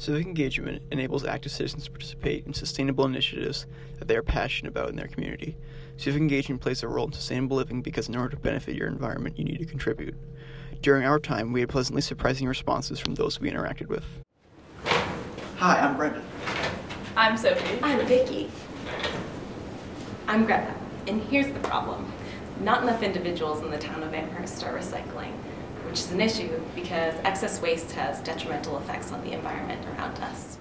Civic engagement enables active citizens to participate in sustainable initiatives that they are passionate about in their community. Civic engagement plays a role in sustainable living because in order to benefit your environment, you need to contribute. During our time, we had pleasantly surprising responses from those we interacted with. Hi, I'm Brendan. I'm Sophie. I'm Vicky. I'm Greta. And here's the problem. Not enough individuals in the town of Amherst are recycling, which is an issue because excess waste has detrimental effects on the environment around us.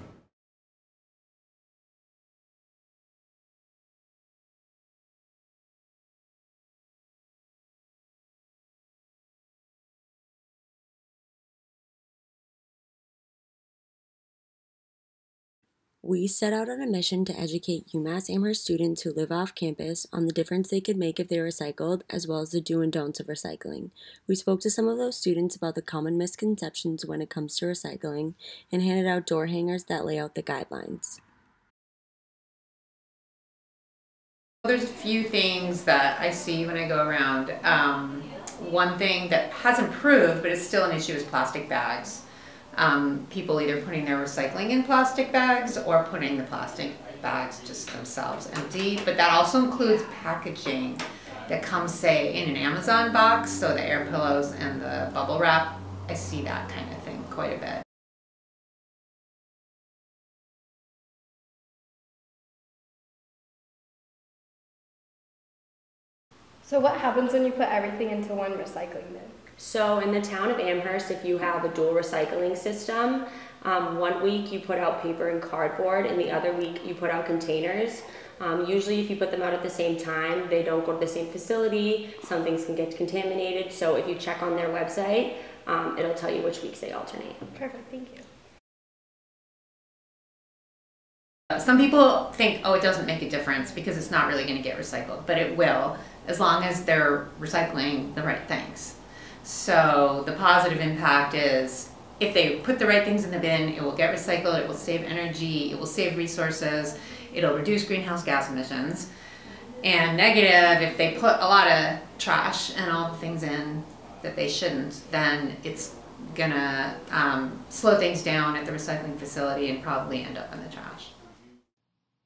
We set out on a mission to educate UMass Amherst students who live off campus on the difference they could make if they recycled, as well as the do and don'ts of recycling. We spoke to some of those students about the common misconceptions when it comes to recycling and handed out door hangers that lay out the guidelines. There's a few things that I see when I go around. One thing that has improved but is still an issue is plastic bags. People either putting their recycling in plastic bags or putting the plastic bags just themselves empty, but that also includes packaging that comes, say, in an Amazon box, so the air pillows and the bubble wrap. I see that kind of thing quite a bit. So what happens when you put everything into one recycling bin? So in the town of Amherst, if you have a dual recycling system, one week you put out paper and cardboard and the other week you put out containers. Usually if you put them out at the same time, they don't go to the same facility, some things can get contaminated. So if you check on their website, it'll tell you which weeks they alternate. Perfect, thank you. Some people think, oh, it doesn't make a difference because it's not really going to get recycled, but it will, as long as they're recycling the right things. So the positive impact is if they put the right things in the bin, it will get recycled, it will save energy, it will save resources, it'll reduce greenhouse gas emissions. And negative, if they put a lot of trash and all the things in that they shouldn't, then it's gonna slow things down at the recycling facility and probably end up in the trash.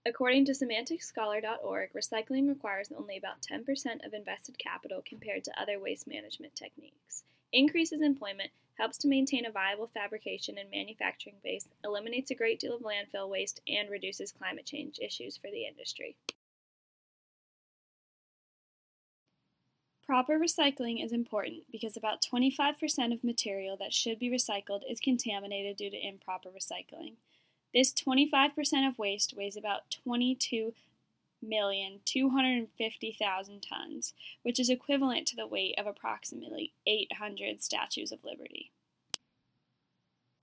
According to semanticscholar.org, recycling requires only about 10% of invested capital compared to other waste management techniques. Increases employment, helps to maintain a viable fabrication and manufacturing base, eliminates a great deal of landfill waste, and reduces climate change issues for the industry. Proper recycling is important because about 25% of material that should be recycled is contaminated due to improper recycling. This 25% of waste weighs about 22,250,000 tons, which is equivalent to the weight of approximately 800 Statues of Liberty.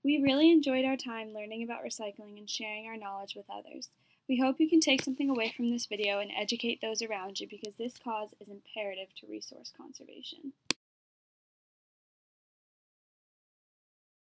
We really enjoyed our time learning about recycling and sharing our knowledge with others. We hope you can take something away from this video and educate those around you because this cause is imperative to resource conservation.